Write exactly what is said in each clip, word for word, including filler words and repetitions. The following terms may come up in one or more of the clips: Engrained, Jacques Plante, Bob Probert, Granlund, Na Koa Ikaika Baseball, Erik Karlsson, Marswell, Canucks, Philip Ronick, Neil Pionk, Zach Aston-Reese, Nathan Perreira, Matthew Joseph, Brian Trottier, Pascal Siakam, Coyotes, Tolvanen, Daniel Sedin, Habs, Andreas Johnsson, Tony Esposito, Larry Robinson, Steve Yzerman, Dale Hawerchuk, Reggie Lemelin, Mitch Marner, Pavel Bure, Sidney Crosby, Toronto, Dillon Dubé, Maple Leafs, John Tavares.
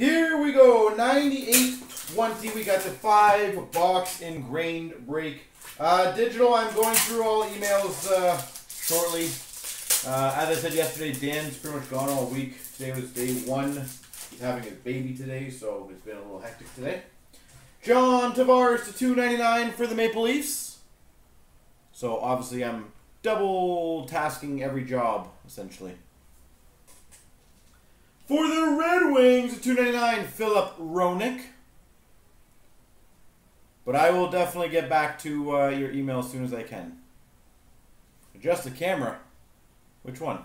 Here we go, ninety-eight twenty. We got the five box Engrained break. Uh, digital, I'm going through all emails uh, shortly. Uh, as I said yesterday, Dan's pretty much gone all week. Today was day one. He's having his baby today, so it's been a little hectic today. John Tavares to two ninety-nine for the Maple Leafs. So obviously I'm double tasking every job, essentially. For the Red Wings to two ninety-nine, Philip Ronick. But I will definitely get back to uh, your email as soon as I can. Adjust the camera. Which one?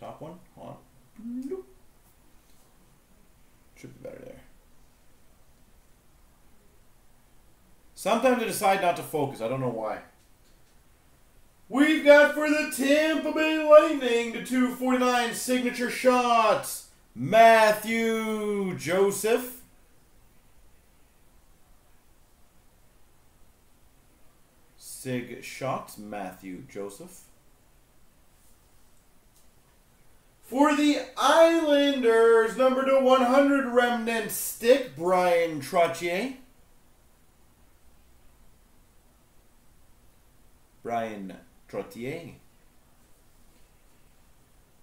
Top one? Hold on. Should be better there. Sometimes I decide not to focus. I don't know why. We've got for the Tampa Bay Lightning to two forty-nine signature shots, Matthew Joseph. Sig shots, Matthew Joseph. For the Islanders, number to one hundred remnant stick, Brian Trottier. Brian Trottier.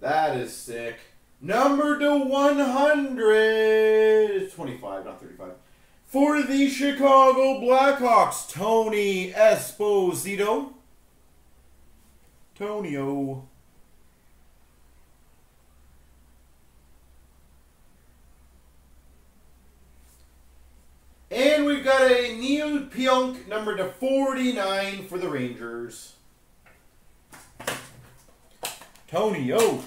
That is sick. Number to one hundred. twenty-five, not thirty-five. For the Chicago Blackhawks, Tony Esposito. Tonyo. And we've got a Neil Pionk, number to forty-nine for the Rangers. Tony, yo.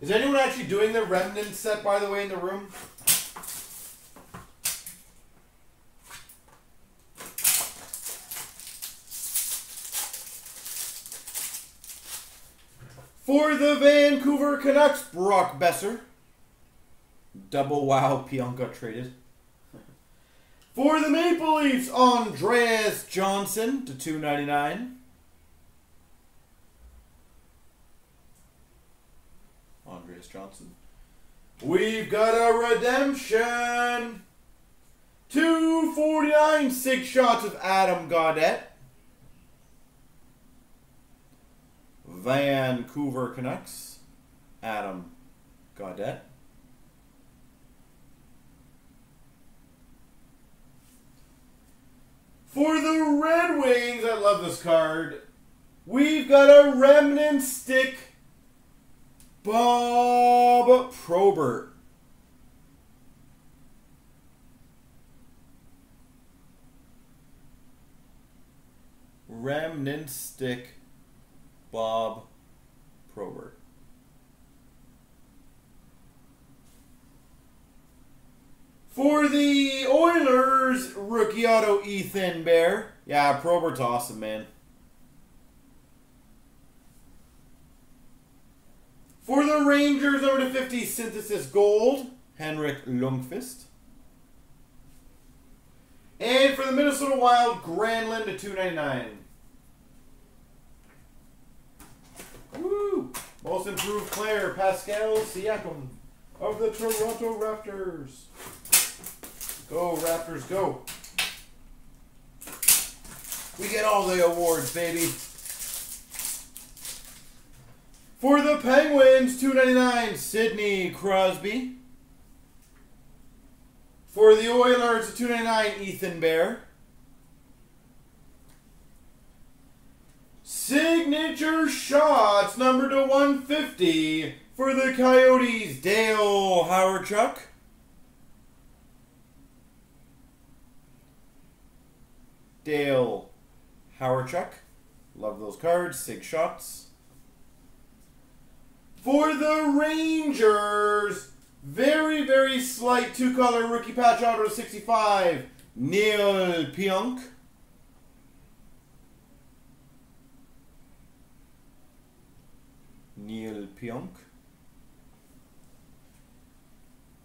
Is anyone actually doing the remnant set, by the way, in the room? For the Vancouver Canucks, Brock Boeser. Double wow, Pionk got traded. For the Maple Leafs, Andreas Johnsson to two ninety-nine. Andreas Johnsson. We've got a redemption. two forty-nine, six shots of Adam Gaudette. Vancouver Canucks, Adam Gaudette. For the Red Wings, I love this card. We've got a remnant stick, Bob Probert. Remnant stick, Bob Probert. For the Oilers, rookie auto Ethan Bear. Yeah, Probert's awesome, man. For the Rangers, number to fifty, Synthesis Gold, Henrik Lundqvist. And for the Minnesota Wild, Granlund to two ninety-nine. Woo! Most improved player, Pascal Siakam of the Toronto Raptors. Go, Raptors, go. We get all the awards, baby. For the Penguins, two ninety-nine, Sidney Crosby. For the Oilers, two ninety-nine, Ethan Bear. Signature shots, number to one fifty. For the Coyotes, Dale Hawerchuk. Dale Hawerchuk. Love those cards. Sig shots. For the Rangers, very, very slight two-color rookie patch auto sixty-five, Neil Pionk. Neil Pionk.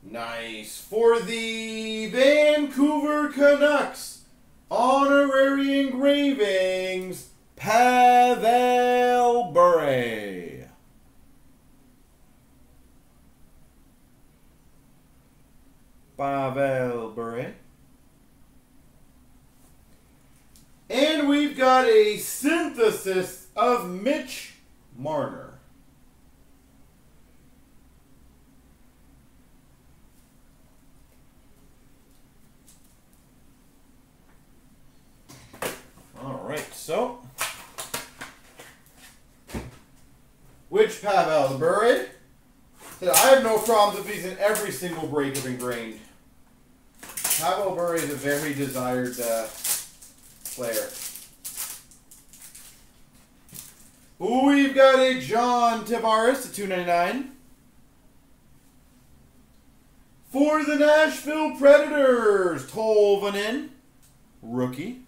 Nice. For the Vancouver Canucks, honorary engravings, Pavel Bure. Pavel Bure. And we've got a synthesis of Mitch Marner. All right, so which Pavel Bure? I have no problems if he's in every single break of Engrained. Pavel Bure is a very desired uh, player. We've got a John Tavares to two ninety-nine for the Nashville Predators. Tolvanen, rookie.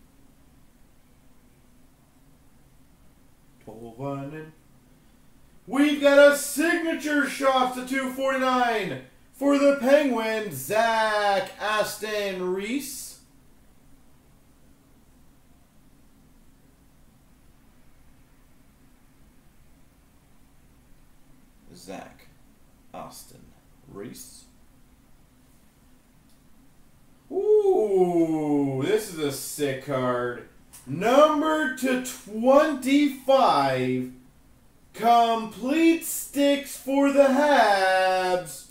Tolvanen. We've got a signature shot to two forty-nine for the Penguins, Zach Aston-Reese. Zach Aston-Reese. Ooh, this is a sick card. Number to twenty-five. Complete sticks for the Habs,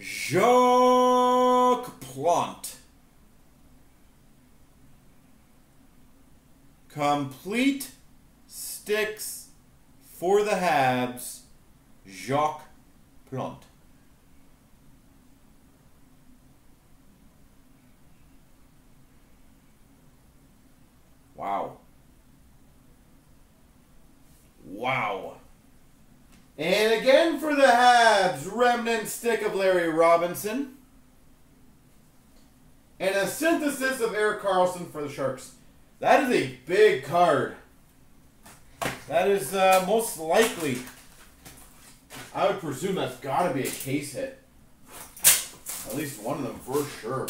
Jacques Plante. Complete sticks for the Habs, Jacques Plante. Wow. Wow. And again for the Habs, remnant stick of Larry Robinson. And a synthesis of Erik Karlsson for the Sharks. That is a big card. That is uh, most likely, I would presume that's got to be a case hit. At least one of them for sure.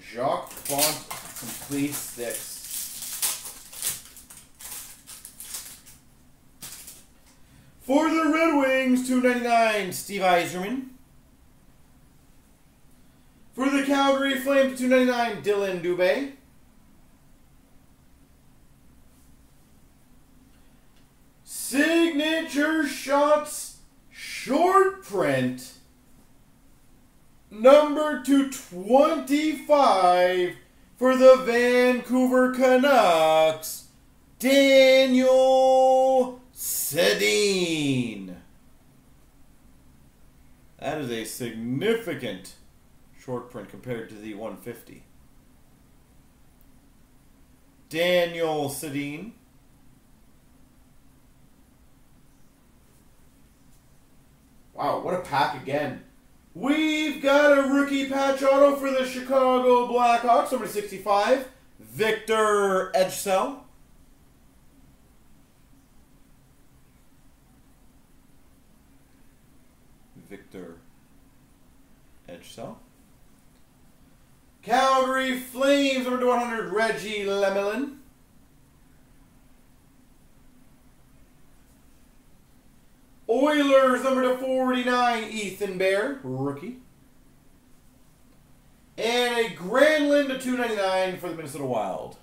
Jacques Plante, complete sticks. For the Red Wings, two ninety-nine, Steve Yzerman. For the Calgary Flames, two ninety-nine, Dillon Dubé. Signature shots, short print, number two twenty-five for the Vancouver Canucks, Daniel Sedin. That is a significant short print compared to the one fifty. Daniel Sedin. Wow, what a pack again. We've got a rookie patch auto for the Chicago Blackhawks, number sixty-five, Victor Edvinsson. Victor Edvinsson. Calgary Flames, number one hundred, Reggie Lemelin. Oilers, number forty-nine, Ethan Bear, rookie. And a Granlund to two ninety-nine for the Minnesota Wild.